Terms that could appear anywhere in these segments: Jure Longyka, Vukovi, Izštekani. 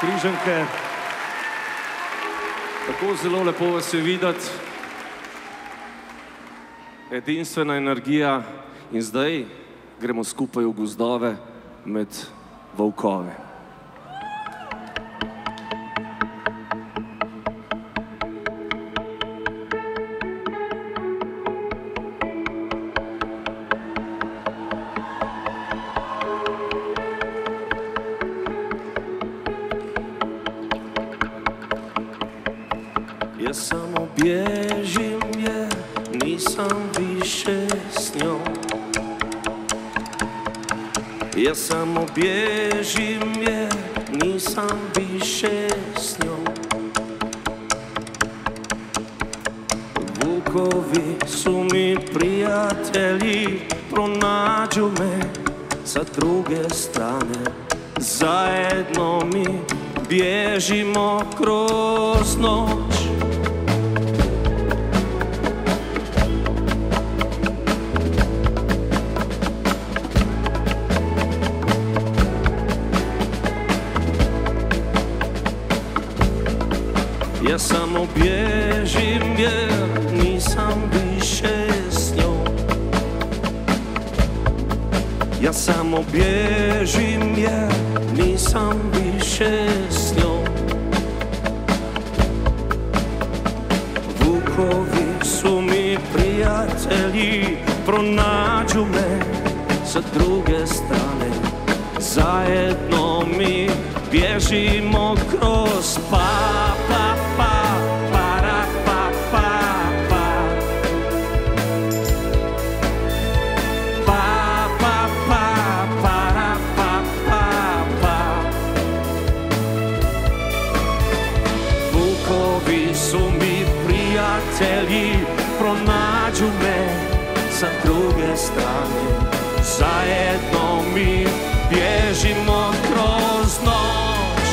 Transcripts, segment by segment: Križanke. Tako zelo lepo vas je videti. Edinstvena energija. In zdaj gremo skupaj v gozdove med volkove. Ja samo bježim jer nisam više s njom. Ja samo bježim jer nisam više s njom. Vukovi su mi prijatelji, pronađu me sa druge strane. Zajedno mi bježimo kroz noć. Ja samo bježim jer nisam više s njom. Ja samo bježim jer nisam više s njom. Vukovi su mi prijatelji, pronađu me sa druge strane. Zajedno mi bježimo kroz Prijatelji pronađu me sa druge strane. Zajedno mi bježimo kroz noć.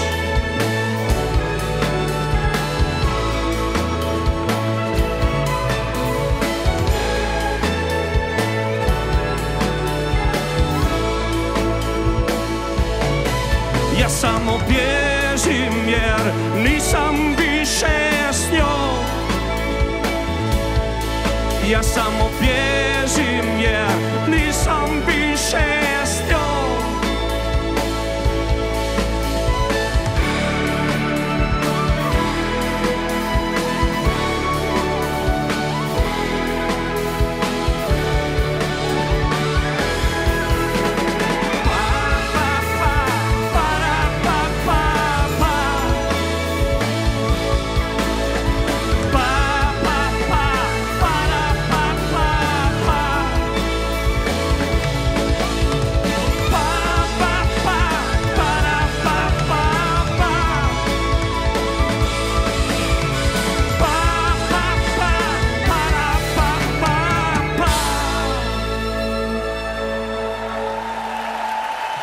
Ja samo bježim jer nisam više s njom. Ja samo bježim jer nisam više s njom.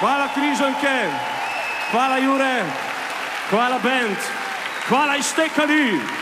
Hvala Križanke, hvala Jure, hvala band, hvala Ištekani.